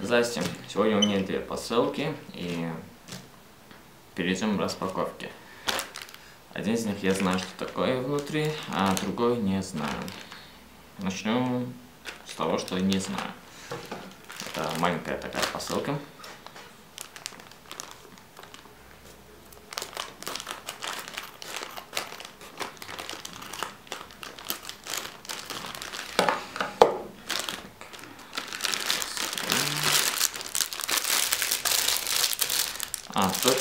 Здрасте, сегодня у меня две посылки и перейдем к распаковке. Один из них я знаю, что такое внутри, а другой не знаю. Начнем с того, что не знаю. Это маленькая такая посылка. А, тут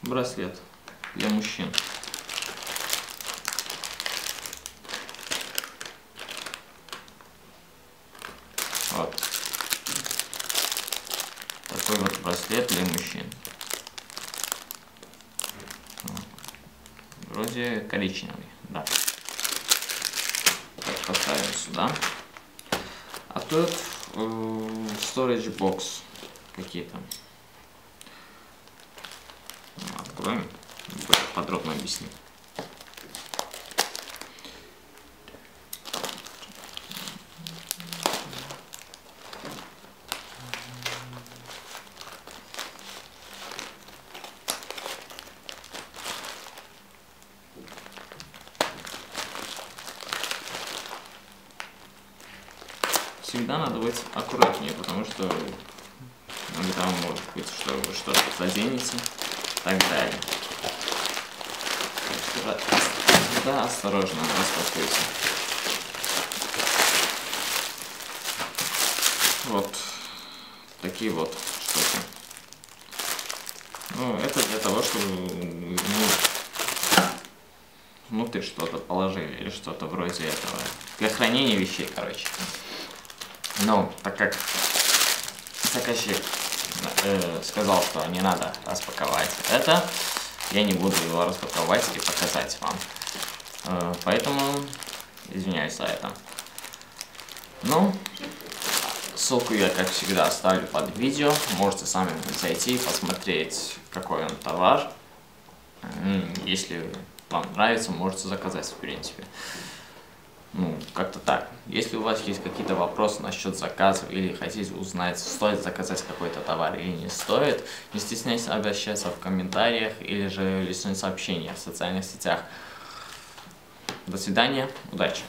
браслет для мужчин. Вот. Такой вот браслет для мужчин. Вроде коричневый, да. Так, поставим сюда. А тут storage box какие-то. Откроем, подробно объясним. Всегда надо быть аккуратнее, потому что иногда может быть, что вы что-то заденете. Так далее. Да, осторожно, распакуйте. Вот такие вот штуки. Ну, это для того, чтобы внутрь что-то положили или что-то вроде этого. Для хранения вещей, короче. Но так как заказчик сказал, что не надо распаковать это, я не буду его распаковать и показать вам. Поэтому извиняюсь за это. Ну, ссылку я, как всегда, оставлю под видео. Можете сами зайти и посмотреть, какой он товар. Если вам нравится, можете заказать, в принципе. Ну, как-то так. Если у вас есть какие-то вопросы насчет заказов или хотите узнать, стоит заказать какой-то товар или не стоит, не стесняйтесь обращаться в комментариях или же личные сообщения в социальных сетях. До свидания, удачи!